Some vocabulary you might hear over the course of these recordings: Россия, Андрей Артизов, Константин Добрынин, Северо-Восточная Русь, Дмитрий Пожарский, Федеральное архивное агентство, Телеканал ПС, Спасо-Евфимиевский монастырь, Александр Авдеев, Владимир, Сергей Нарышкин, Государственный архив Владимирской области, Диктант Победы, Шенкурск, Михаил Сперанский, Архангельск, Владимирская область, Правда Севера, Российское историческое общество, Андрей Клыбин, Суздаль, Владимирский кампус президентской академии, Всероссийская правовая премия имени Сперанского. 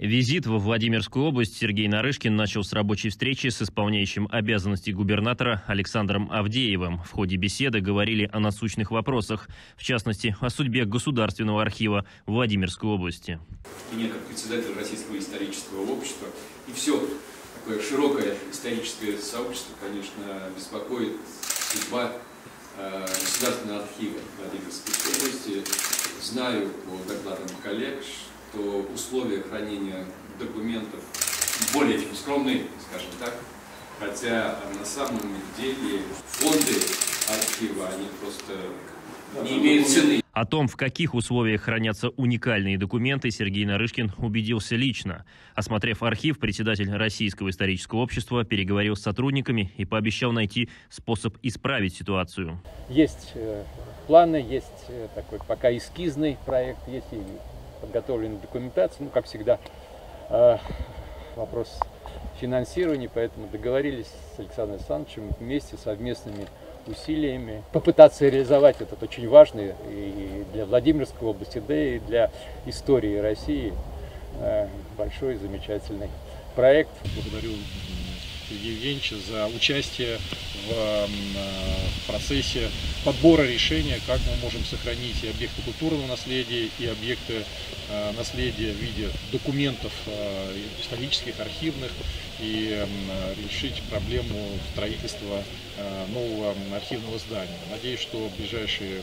Визит во Владимирскую область Сергей Нарышкин начал с рабочей встречи с исполняющим обязанности губернатора Александром Авдеевым. В ходе беседы говорили о насущных вопросах, в частности, о судьбе Государственного архива Владимирской области. Меня как председатель Российского исторического общества и все такое широкое историческое сообщество, конечно, беспокоит судьба Государственного архива Владимирской области. Знаю по докладам коллег, что условия хранения документов более чем скромные, скажем так, хотя на самом деле фонды архива, они просто не имеют цены. О том, в каких условиях хранятся уникальные документы, Сергей Нарышкин убедился лично. Осмотрев архив, председатель Российского исторического общества переговорил с сотрудниками и пообещал найти способ исправить ситуацию. Есть планы, есть такой пока эскизный проект, есть и подготовленная документация. Ну, как всегда, вопрос финансирования, поэтому договорились с Александром Александровичем вместе совместными усилиями попытаться реализовать этот очень важный и для Владимирской области, да и для истории России большой замечательный проект. Благодарю Сергея Евгеньевича за участие в процессе подбора решения, как мы можем сохранить и объекты культурного наследия, и объекты наследия в виде документов исторических, архивных, и решить проблему строительства нового архивного здания. Надеюсь, что в ближайшие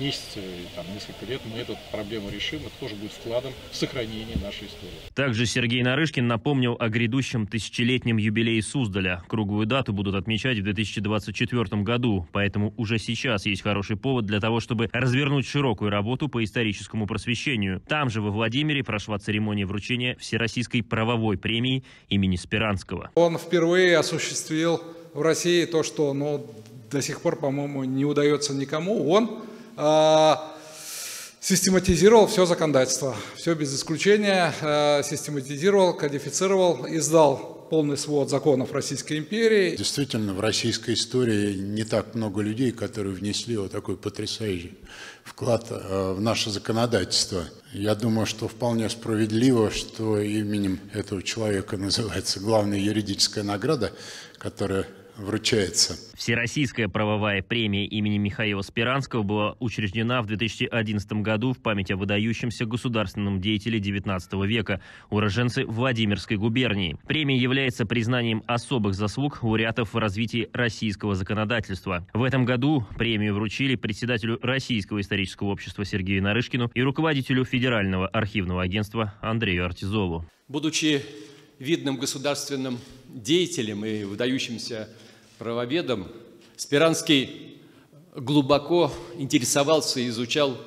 месяцы, там, несколько лет мы эту проблему решим. Это тоже будет вкладом в сохранение нашей истории. Также Сергей Нарышкин напомнил о грядущем тысячелетнем юбилее Суздаля. Круглую дату будут отмечать в 2024 году. Поэтому уже сейчас есть хороший повод для того, чтобы развернуть широкую работу по историческому просвещению. Там же во Владимире прошла церемония вручения Всероссийской правовой премии имени Сперанского. Он впервые осуществил в России то, что до сих пор, по-моему, не удается никому. Он систематизировал все законодательство, все без исключения, систематизировал, кодифицировал, издал полный свод законов Российской империи. Действительно, в российской истории не так много людей, которые внесли вот такой потрясающий вклад в наше законодательство. Я думаю, что вполне справедливо, что именем этого человека называется главная юридическая награда, которая вручается. Всероссийская правовая премия имени Михаила Сперанского была учреждена в 2011 году в память о выдающемся государственном деятеле XIX века, уроженце Владимирской губернии. Премия является признанием особых заслуг лауреатов в развитии российского законодательства. В этом году премию вручили председателю Российского исторического общества Сергею Нарышкину и руководителю Федерального архивного агентства Андрею Артизову. Будучи видным государственным деятелем и выдающимся правоведом, Сперанский глубоко интересовался и изучал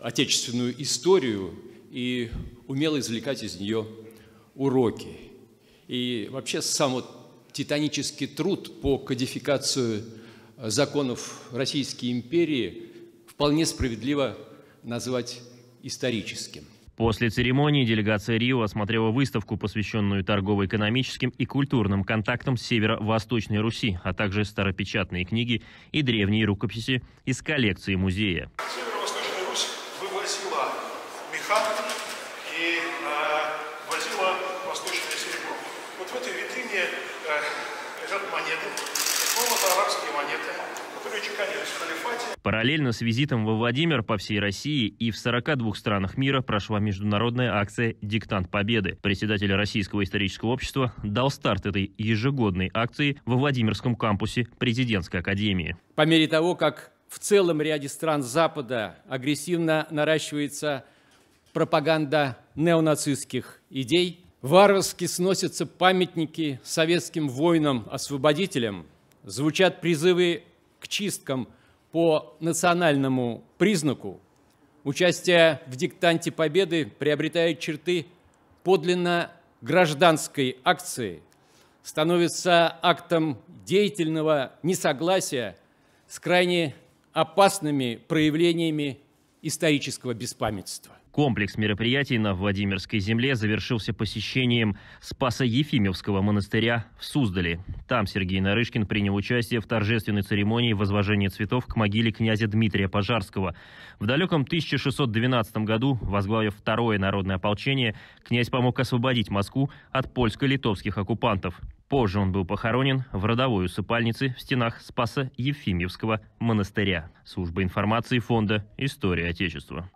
отечественную историю и умел извлекать из нее уроки. И вообще сам вот титанический труд по кодификации законов Российской империи вполне справедливо назвать историческим. После церемонии делегация Рио осмотрела выставку, посвященную торгово-экономическим и культурным контактам с Северо-Восточной Руси, а также старопечатные книги и древние рукописи из коллекции музея. Северо-Восточная Русь вывозила меха и возила восточное серебро. Вот в этой витрине лежат монеты, золото-арабские монеты. Параллельно с визитом во Владимир по всей России и в 42 странах мира прошла международная акция «Диктант Победы». Председатель Российского исторического общества дал старт этой ежегодной акции во Владимирском кампусе президентской академии. По мере того, как в целом ряде стран Запада агрессивно наращивается пропаганда неонацистских идей, варварски сносятся памятники советским воинам-освободителям, звучат призывы к чисткам по национальному признаку, участие в «Диктанте Победы» приобретает черты подлинно гражданской акции, становится актом деятельного несогласия с крайне опасными проявлениями исторического беспамятства. Комплекс мероприятий на Владимирской земле завершился посещением Спасо-Евфимиевского монастыря в Суздале. Там Сергей Нарышкин принял участие в торжественной церемонии возложения цветов к могиле князя Дмитрия Пожарского. В далеком 1612 году, возглавив Второе народное ополчение, князь помог освободить Москву от польско-литовских оккупантов. Позже он был похоронен в родовой усыпальнице в стенах Спасо-Евфимиевского монастыря. Служба информации фонда «История Отечества».